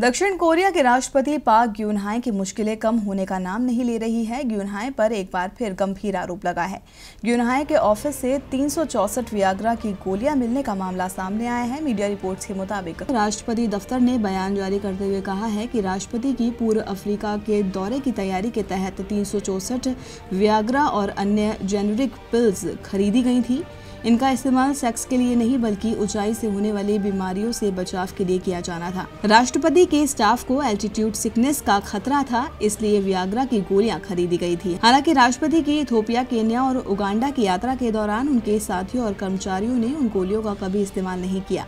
दक्षिण कोरिया के राष्ट्रपति पार्क ग्यूनहाय की मुश्किलें कम होने का नाम नहीं ले रही है। ग्यूनहाय पर एक बार फिर गंभीर आरोप लगा है। ग्यूनहाय के ऑफिस से 364 वियाग्रा की गोलियां मिलने का मामला सामने आया है। मीडिया रिपोर्ट्स के मुताबिक राष्ट्रपति दफ्तर ने बयान जारी करते हुए कहा है कि राष्ट्रपति की पूर्व अफ्रीका के दौरे की तैयारी के तहत 364 वियाग्रा और अन्य जेनेरिक पिल्स खरीदी गई थी। इनका इस्तेमाल सेक्स के लिए नहीं बल्कि ऊंचाई से होने वाली बीमारियों से बचाव के लिए किया जाना था। राष्ट्रपति के स्टाफ को एल्टीट्यूड सिकनेस का खतरा था, इसलिए वियाग्रा की गोलियां खरीदी गई थी। हालांकि राष्ट्रपति की इथियोपिया, केन्या और उगांडा की यात्रा के दौरान उनके साथियों और कर्मचारियों ने उन गोलियों का कभी इस्तेमाल नहीं किया।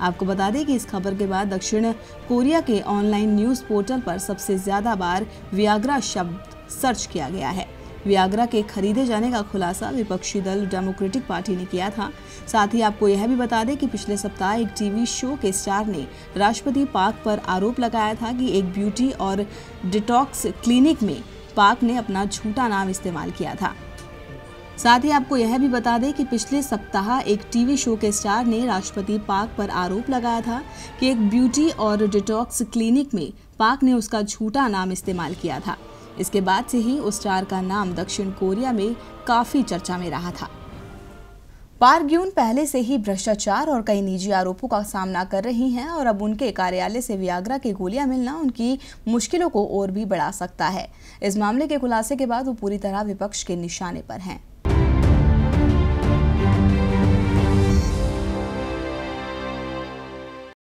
आपको बता दें कि इस खबर के बाद दक्षिण कोरिया के ऑनलाइन न्यूज पोर्टल पर सबसे ज्यादा बार वियाग्रा शब्द सर्च किया गया है। वियाग्रा के खरीदे जाने का खुलासा विपक्षी दल डेमोक्रेटिक पार्टी ने किया था। साथ ही आपको यह भी बता दें कि पिछले सप्ताह एक टीवी शो के स्टार ने राष्ट्रपति पार्क पर आरोप लगाया था कि एक ब्यूटी और डिटॉक्स क्लिनिक में पार्क ने अपना झूठा नाम इस्तेमाल किया था। साथ ही आपको यह भी बता दें कि पिछले सप्ताह एक टीवी शो के स्टार ने राष्ट्रपति पार्क पर आरोप लगाया था कि एक ब्यूटी और डिटॉक्स क्लिनिक में पार्क ने उसका झूठा नाम इस्तेमाल किया था। इसके बाद से ही उस स्टार का नाम दक्षिण कोरिया में काफी चर्चा में रहा था। पार्क ग्यून पहले से ही भ्रष्टाचार और कई निजी आरोपों का सामना कर रही हैं और अब उनके कार्यालय से वियाग्रा की गोलियां मिलना उनकी मुश्किलों को और भी बढ़ा सकता है। इस मामले के खुलासे के बाद वो पूरी तरह विपक्ष के निशाने पर हैं।